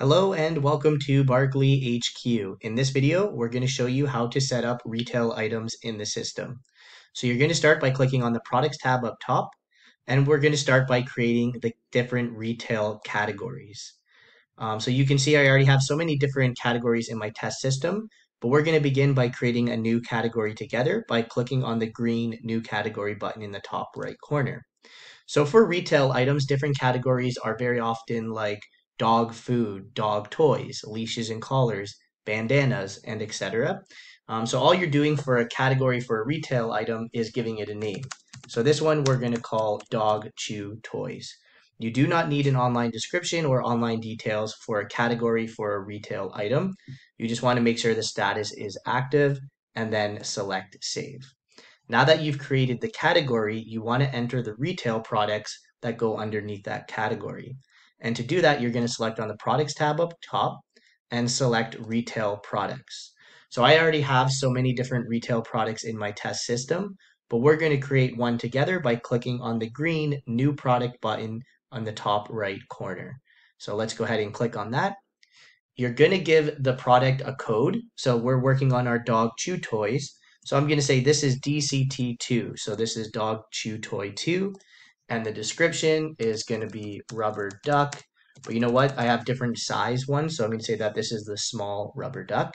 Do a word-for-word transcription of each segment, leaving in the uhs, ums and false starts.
Hello and welcome to Barkley H Q. In this video, we're going to show you how to set up retail items in the system. So you're going to start by clicking on the products tab up top, and we're going to start by creating the different retail categories. Um, so you can see I already have so many different categories in my test system, but we're going to begin by creating a new category together by clicking on the green new category button in the top right corner. So for retail items, different categories are very often like dog food, dog toys, leashes and collars, bandanas, and et cetera. Um, so all you're doing for a category for a retail item is giving it a name. So this one we're going to call dog chew toys. You do not need an online description or online details for a category for a retail item. You just want to make sure the status is active and then select save. Now that you've created the category, you want to enter the retail products that go underneath that category. And to do that, you're going to select on the products tab up top and select retail products. So I already have so many different retail products in my test system, but we're going to create one together by clicking on the green new product button on the top right corner. So let's go ahead and click on that. You're going to give the product a code. So we're working on our dog chew toys. So I'm going to say this is D C T two. So this is dog chew toy two. And the description is going to be rubber duck. But you know what? I have different size ones. So I'm going to say that this is the small rubber duck.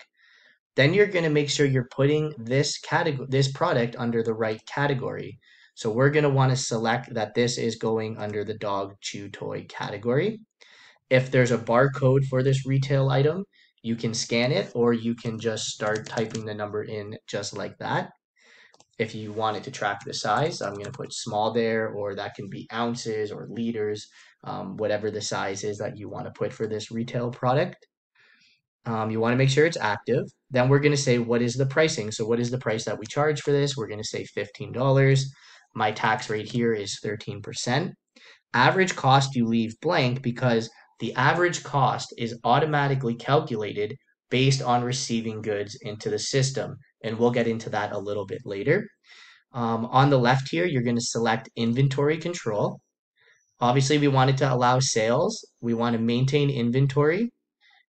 Then you're going to make sure you're putting this category, this product under the right category. So we're going to want to select that this is going under the dog chew toy category. If there's a barcode for this retail item, you can scan it or you can just start typing the number in just like that. If you wanted to track the size, I'm going to put small there, or that can be ounces or liters, um, whatever the size is that you want to put for this retail product. Um, you want to make sure it's active. Then we're going to say, what is the pricing? So what is the price that we charge for this? We're going to say fifteen dollars. My tax rate here is thirteen percent. Average cost you leave blank because the average cost is automatically calculated based on receiving goods into the system. And we'll get into that a little bit later. Um, on the left here, you're going to select inventory control. Obviously, we want it to allow sales. We want to maintain inventory.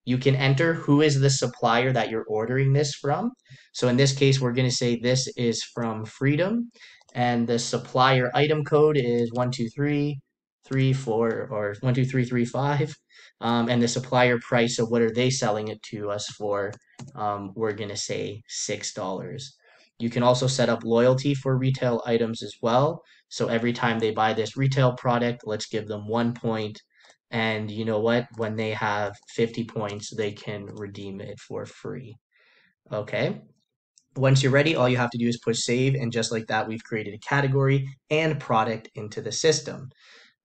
You can enter who is the supplier that you're ordering this from. So in this case, we're going to say this is from Freedom. And the supplier item code is one two three three four or one two three three five. Um, and the supplier price, so what are they selling it to us for? Um, we're going to say six dollars. You can also set up loyalty for retail items as well. So every time they buy this retail product, let's give them one point. And you know what? When they have fifty points, they can redeem it for free. Okay. Once you're ready, all you have to do is push save. And just like that, we've created a category and product into the system.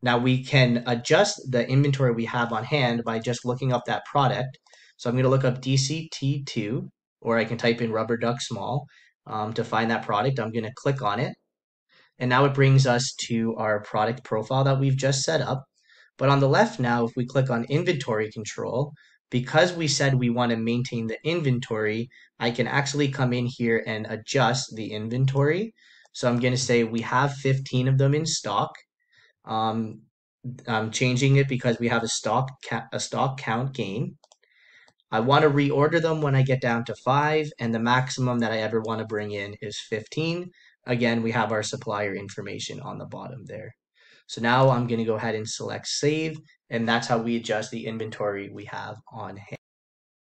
Now we can adjust the inventory we have on hand by just looking up that product. So I'm going to look up D C T two, or I can type in rubber duck small um, to find that product. I'm going to click on it. And now it brings us to our product profile that we've just set up. But on the left now, if we click on inventory control, because we said we want to maintain the inventory, I can actually come in here and adjust the inventory. So I'm going to say we have fifteen of them in stock. Um, I'm changing it because we have a stock a stock count gain. I want to reorder them when I get down to five, and the maximum that I ever want to bring in is fifteen. Again, we have our supplier information on the bottom there. So now I'm going to go ahead and select save, and that's how we adjust the inventory we have on hand.